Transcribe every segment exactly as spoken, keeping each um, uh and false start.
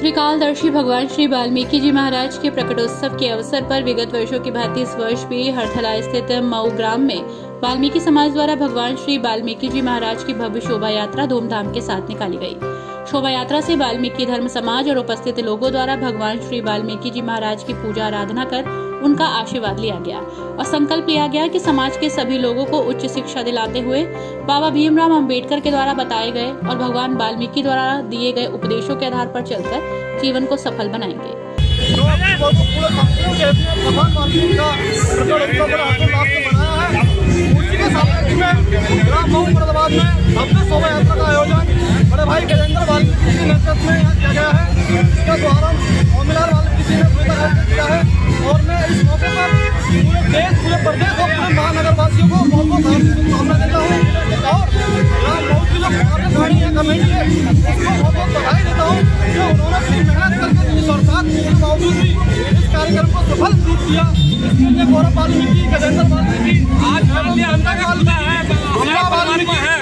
त्रिकालदर्शी भगवान श्री वाल्मीकि जी महाराज के प्रकटोत्सव के अवसर पर विगत वर्षों की भांति इस वर्ष भी हरथला स्थित मऊ ग्राम में वाल्मीकि समाज द्वारा भगवान श्री वाल्मीकि जी महाराज की भव्य शोभा यात्रा धूमधाम के साथ निकाली गई। शोभा यात्रा से वाल्मीकि धर्म समाज और उपस्थित लोगों द्वारा भगवान श्री वाल्मीकि जी महाराज की पूजा आराधना कर उनका आशीर्वाद लिया गया और संकल्प लिया गया कि समाज के सभी लोगों को उच्च शिक्षा दिलाते हुए बाबा भीमराव अंबेडकर के द्वारा बताए गए और भगवान वाल्मीकि द्वारा दिए गए उपदेशों के आधार पर चलकर जीवन को सफल बनाएंगे। बड़े भाई गजेंद्र वाल्मीकि जी के नेतृत्व में यहाँ किया गया है। इसका शुभारंभ ओमी लाल वाल्मीकि जी ने पूरे तरह से किया है और मैं इस मौके पर पूरे देश, पूरे प्रदेश और पूरे महानगरवासियों को बहुत बहुत हार्दिक शुभकामना देता हूँ और यहाँ मऊ की जो कार्यकारिणी है कमेटी है उसको बहुत बहुत बधाई देता हूँ कि उन्होंने अपनी मेहनत करके इस और साथ के बावजूद भी इस कार्यक्रम को सफल रूप दिया। इसके लिए गौरव वाल्मीकि, गजेंद्र वाल्मीकि, आज वाल्मीकि है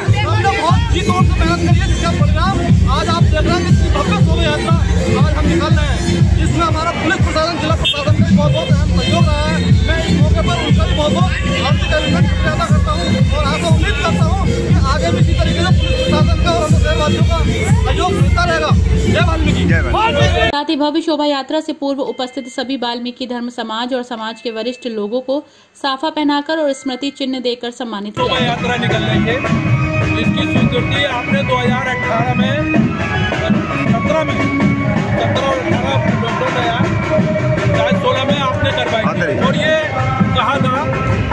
जी तौर से मेहनत करिए, जिसका परिणाम आज आप देख रहे हैं। इसकी भव्य शोभा यात्रा आज हम निकाल रहे हैं, जिसमें हमारा पुलिस प्रशासन, जिला प्रशासन का बहुत बहुत अहम सहयोग रहा है। मैं इस मौके पर उनका भी बहुत बहुत हार्दिक अभिनंदन की अदा करता हूँ और आपसे उम्मीद करता हूँ कि आगे भी इसी तरीके से पुलिस प्रशासन का और सहयोगियों का सहयोग मिलता रहेगा। जय वाल्मीकि। साथ ही भव्य शोभा यात्रा से पूर्व उपस्थित सभी वाल्मीकि धर्म समाज और समाज के वरिष्ठ लोगों को साफा पहनाकर और स्मृति चिन्ह देकर सम्मानित किया। शोभा यात्रा निकल रही है, इसकी स्वीकृति आपने दो हज़ार अठारह में सत्रह में सत्रह और अठारह नवंबर में आज सोलह में आपने करवाई और ये कहा था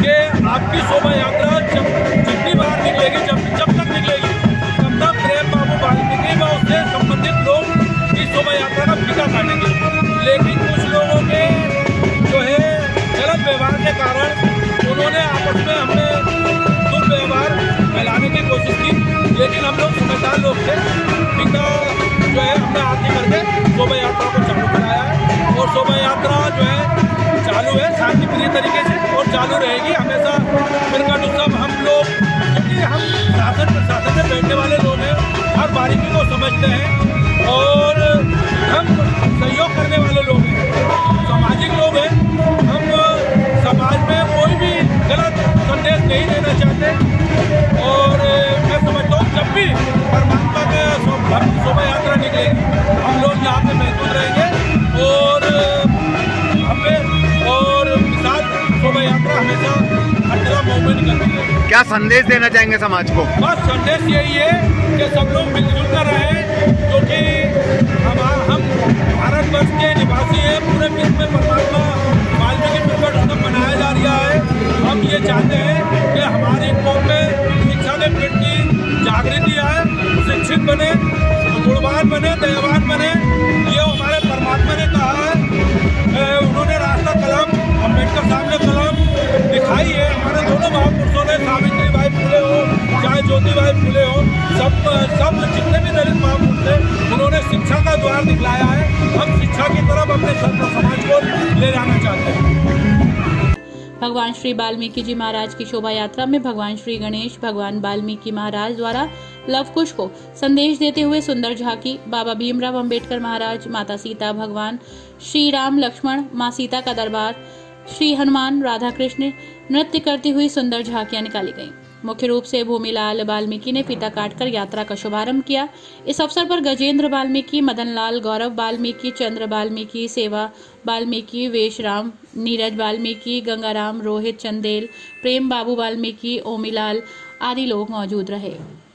कि आपकी शोभा यात्रा जब जितनी बार निकलेगी, जब जब तक निकलेगी तब तक प्रेम बाबू वाल्मीकि व उससे संबंधित लोग इस शोभा यात्रा का पीछा काटेंगे। लेकिन कुछ लोगों के जो है गलत व्यवहार के कारण उन्होंने आपस में हमने दुर्व्यवहार फैलाने की कोशिश, लेकिन हम लोग समझदार लोग थे, इनका जो है हमने हाथ नहीं करके शोभा यात्रा को चालू कराया है और शोभा यात्रा जो है चालू है शांतिप्रिय तरीके से और चालू रहेगी हमेशा। प्रकट उत्सव हम लोग, क्योंकि हम शासन प्रशासन में बैठने वाले लोग हैं, हर बारीकी को समझते हैं और हम सहयोग करने वाले लोग हैं, सामाजिक लोग हैं। हम समाज में कोई भी गलत संदेश नहीं देना चाहते और जब भी परमात्मा के शोभा यात्रा निकलेगी हम लोग यहाँ पे महसूस रहेंगे और हमें और विशाल शोभा यात्रा हमेशा हरथला मऊ में निकलती है। क्या संदेश देना चाहेंगे समाज को? बस संदेश यही है कि सब लोग मिलजुल कर रहे हैं, क्योंकि हम हम भारतवर्ष के निवासी हैं। पूरे विश्व में परमात्मा वाल्मीकि प्रकट उत्सव मनाया जा रहा है। हम ये चाहते हैं कि हमारे कौम में शिक्षा में वृद्धि जागृति आए, शिक्षित बने, गुणवान बने, दयावान बने, ये हमारे परमात्मा ने कहा है। उन्होंने रास्ता कलम अम्बेडकर साहब ने कलम दिखाई है। हमारे दोनों महापुरुषों ने, सावित्री भाई फूले हो चाहे ज्योति भाई फूले हो, सब सब जितने भी दलित महापुरुष थे उन्होंने शिक्षा का द्वार दिखलाया है। हम शिक्षा की तरफ अपने समाज को ले जाना चाहते हैं। भगवान श्री वाल्मीकि जी महाराज की शोभा यात्रा में भगवान श्री गणेश, भगवान वाल्मीकि महाराज द्वारा लव कुश को संदेश देते हुए सुंदर झांकी, बाबा भीमराव अंबेडकर महाराज, माता सीता, भगवान श्री राम, लक्ष्मण, माँ सीता का दरबार, श्री हनुमान, राधा कृष्ण नृत्य करती हुई सुंदर झांकियां निकाली गयी। मुख्य रूप से भूमि लाल बाल्मीकि ने फीता काटकर यात्रा का शुभारंभ किया। इस अवसर पर गजेंद्र वाल्मीकि, मदनलाल गौरव वाल्मीकि, चंद्र वाल्मीकि, सेवा वाल्मीकि, वेशराम नीरज वाल्मीकि, गंगाराम रोहित चंदेल, प्रेम बाबू वाल्मीकि, ओमी लाल आदि लोग मौजूद रहे।